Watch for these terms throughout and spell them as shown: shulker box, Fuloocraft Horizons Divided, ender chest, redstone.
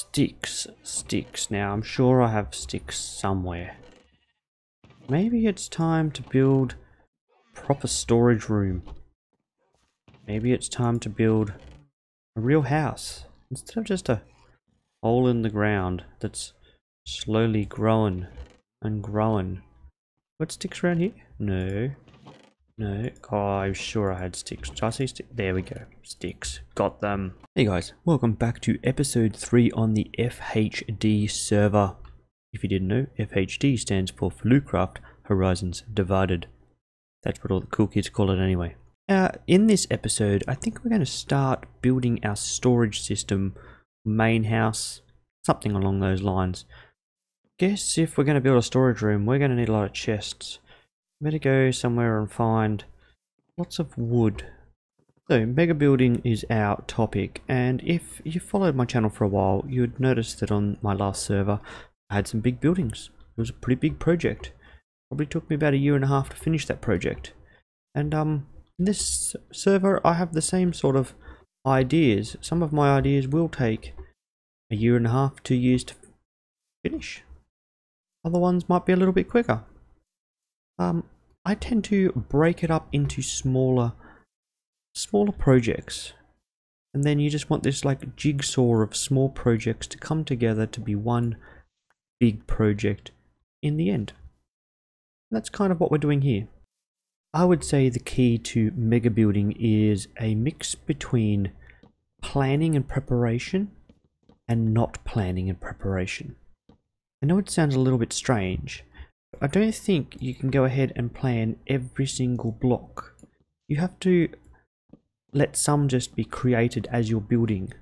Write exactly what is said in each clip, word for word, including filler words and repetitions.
sticks, sticks. Now I'm sure I have sticks somewhere. Maybe it's time to build proper storage room. Maybe it's time to build a real house instead of just a hole in the ground that's slowly growing and growing. What, sticks around here? No. No. Oh, I'm sure I had sticks. Did I see sticks? There we go. Sticks. Got them. Hey guys, welcome back to episode three on the F H D server. If you didn't know, F H D stands for Fuloocraft Horizons Divided. That's what all the cool kids call it anyway. Uh, in this episode, I think we're going to start building our storage system, main house, something along those lines. Guess if we're going to build a storage room, we're going to need a lot of chests. Better go somewhere and find lots of wood. So mega building is our topic, and if you followed my channel for a while, you'd notice that on my last server I had some big buildings. It was a pretty big project. Probably took me about a year and a half to finish that project. And um, in this server I have the same sort of ideas. Some of my ideas will take a year and a half, two years to finish. Other ones might be a little bit quicker. Um, I tend to break it up into smaller, smaller projects, and then you just want this like jigsaw of small projects to come together to be one big project in the end. And that's kind of what we're doing here. I would say the key to mega building is a mix between planning and preparation and not planning and preparation. I know it sounds a little bit strange, but I don't think you can go ahead and plan every single block. You have to let some just be created as you're building.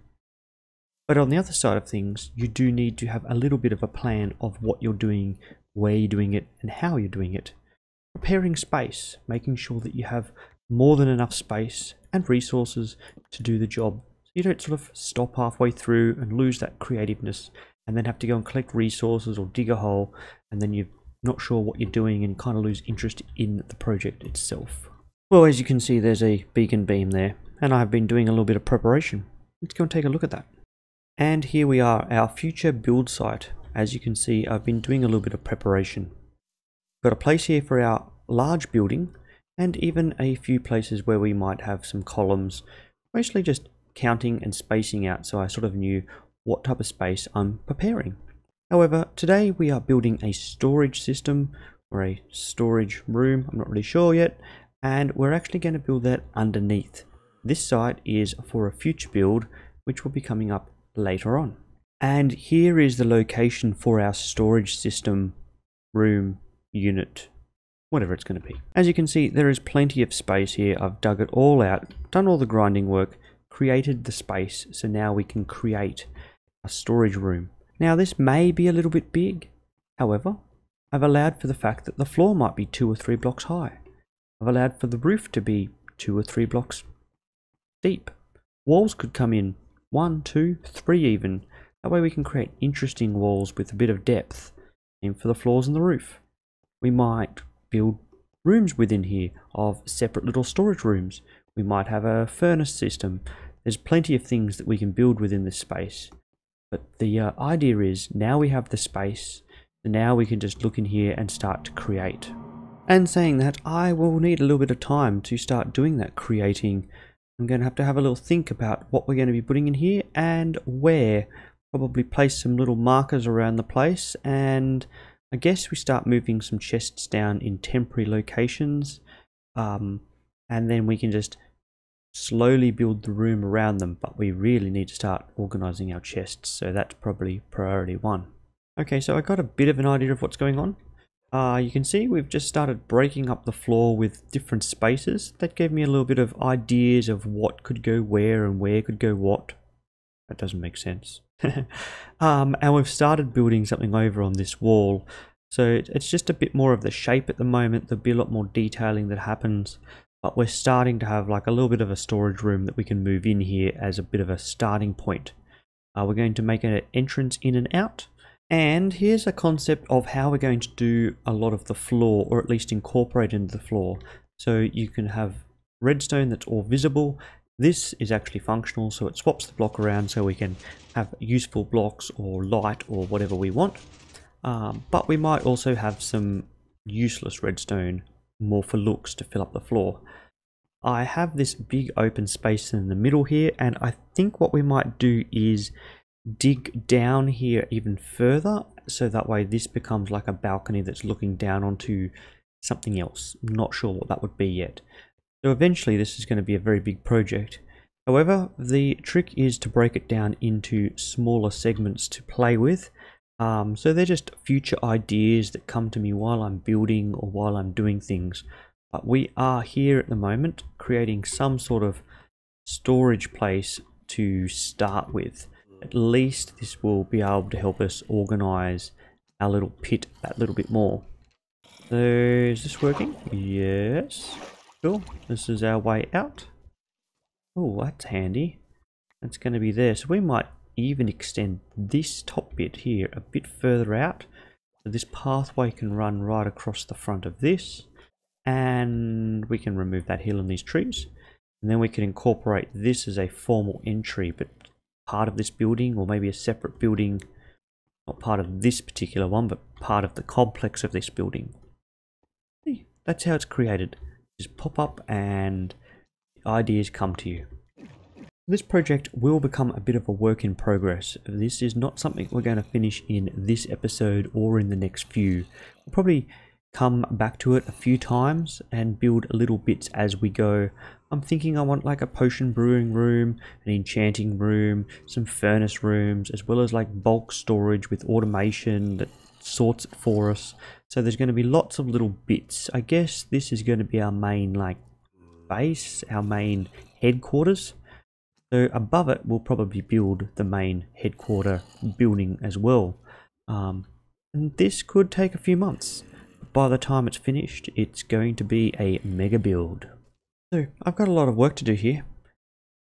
But on the other side of things, you do need to have a little bit of a plan of what you're doing, where you're doing it, and how you're doing it. Preparing space, making sure that you have more than enough space and resources to do the job. So you don't sort of stop halfway through and lose that creativeness, and then have to go and collect resources or dig a hole, and then you're not sure what you're doing and kind of lose interest in the project itself. Well, as you can see, there's a beacon beam there, and I've been doing a little bit of preparation. Let's go and take a look at that. And here we are, our future build site. As you can see, I've been doing a little bit of preparation. Got a place here for our large building, and even a few places where we might have some columns, mostly just counting and spacing out, so I sort of knew what type of space I'm preparing. However, today we are building a storage system, or a storage room, I'm not really sure yet, and we're actually going to build that underneath. This site is for a future build, which will be coming up later on. And here is the location for our storage system, room, unit, whatever it's going to be. As you can see, there is plenty of space here. I've dug it all out, done all the grinding work, created the space, so now we can create a storage room. Now this may be a little bit big, however, I've allowed for the fact that the floor might be two or three blocks high. I've allowed for the roof to be two or three blocks deep. Walls could come in one, two, three even. That way we can create interesting walls with a bit of depth. Same for the floors and the roof. We might build rooms within here of separate little storage rooms. We might have a furnace system. There's plenty of things that we can build within this space. But the uh, idea is now we have the space, so now we can just look in here and start to create. And saying that, I will need a little bit of time to start doing that creating. I'm going to have to have a little think about what we're going to be putting in here and where. Probably place some little markers around the place, and I guess we start moving some chests down in temporary locations, um, and then we can just slowly build the room around them, but we really need to start organizing our chests, so that's probably priority one. Okay, so I got a bit of an idea of what's going on. Uh, you can see we've just started breaking up the floor with different spaces. That gave me a little bit of ideas of what could go where and where could go what. That doesn't make sense. um, and we've started building something over on this wall, so it's just a bit more of the shape at the moment. There'll be a lot more detailing that happens. But we're starting to have like a little bit of a storage room that we can move in here as a bit of a starting point. Uh, we're going to make an entrance in and out. And here's a concept of how we're going to do a lot of the floor, or at least incorporate into the floor. So you can have redstone that's all visible, This is actually functional, so it swaps the block around so we can have useful blocks or light or whatever we want. Um, but we might also have some useless redstone, more for looks, to fill up the floor. I have this big open space in the middle here, and I think what we might do is dig down here even further, so that way this becomes like a balcony that's looking down onto something else. I'm not sure what that would be yet. So eventually this is going to be a very big project. However, the trick is to break it down into smaller segments to play with. Um, so they're just future ideas that come to me while I'm building or while I'm doing things. But we are here at the moment creating some sort of storage place to start with. At least this will be able to help us organize our little pit that little bit more. So is this working? Yes. Cool. This is our way out. Oh, that's handy. That's going to be there. So we might even extend this top bit here a bit further out. So this pathway can run right across the front of this. And we can remove that hill and these trees. And then we can incorporate this as a formal entry, but part of this building, or maybe a separate building, not part of this particular one, but part of the complex of this building. See, that's how it's created. Just pop up and ideas come to you. This project will become a bit of a work in progress. This is not something we're going to finish in this episode or in the next few. We'll probably come back to it a few times and build little bits as we go. I'm thinking I want like a potion brewing room, an enchanting room, some furnace rooms, as well as like bulk storage with automation that sorts it for us. So there's going to be lots of little bits. I guess this is going to be our main like base, our main headquarters. So above it we'll probably build the main headquarter building as well. Um, and this could take a few months. By the time it's finished, it's going to be a mega build. So I've got a lot of work to do here,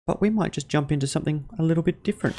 but we might just jump into something a little bit different.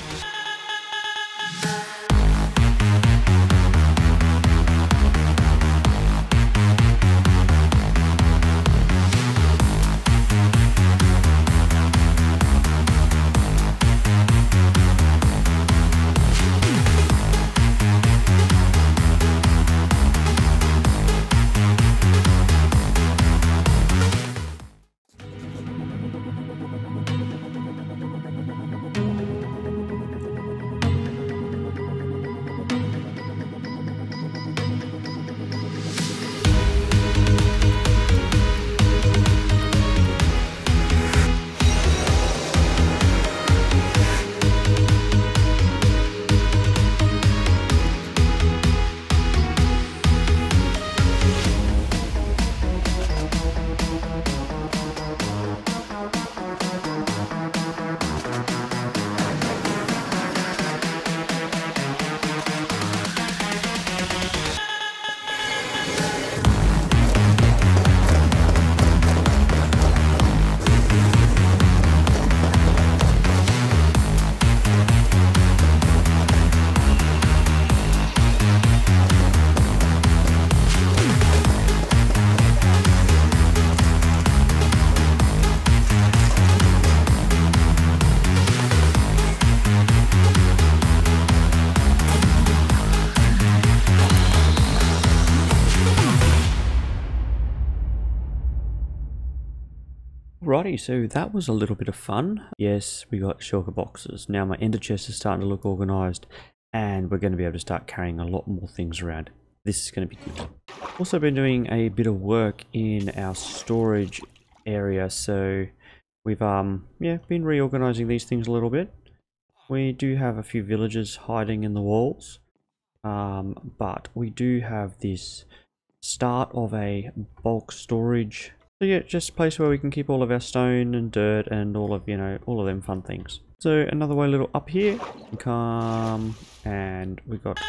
Alrighty, so that was a little bit of fun. Yes, we got shulker boxes. Now my ender chest is starting to look organized, and we're going to be able to start carrying a lot more things around. This is going to be good. Also been doing a bit of work in our storage area, so we've um yeah been reorganizing these things a little bit. We do have a few villagers hiding in the walls, um, but we do have this start of a bulk storage. So yeah, just a place where we can keep all of our stone and dirt and all of, you know, all of them fun things. So another way a little up here, come, and we got,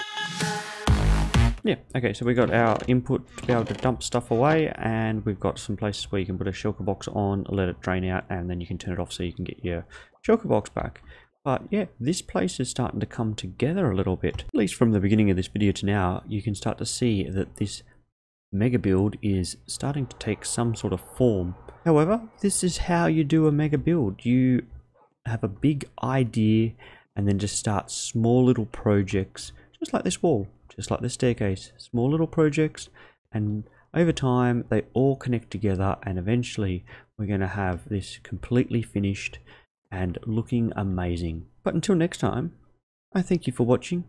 yeah, okay, so we got our input to be able to dump stuff away, and we've got some places where you can put a shulker box on, let it drain out, and then you can turn it off so you can get your shulker box back. But yeah, this place is starting to come together a little bit. At least from the beginning of this video to now, you can start to see that this mega build is starting to take some sort of form. However, this is how you do a mega build. You have a big idea and then just start small little projects, just like this wall, just like this staircase, small little projects, and over time they all connect together, and eventually we're going to have this completely finished and looking amazing. But until next time, I thank you for watching.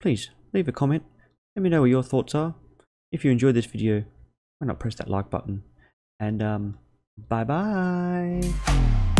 Please leave a comment, let me know what your thoughts are. If you enjoyed this video, why not press that like button, and um bye bye.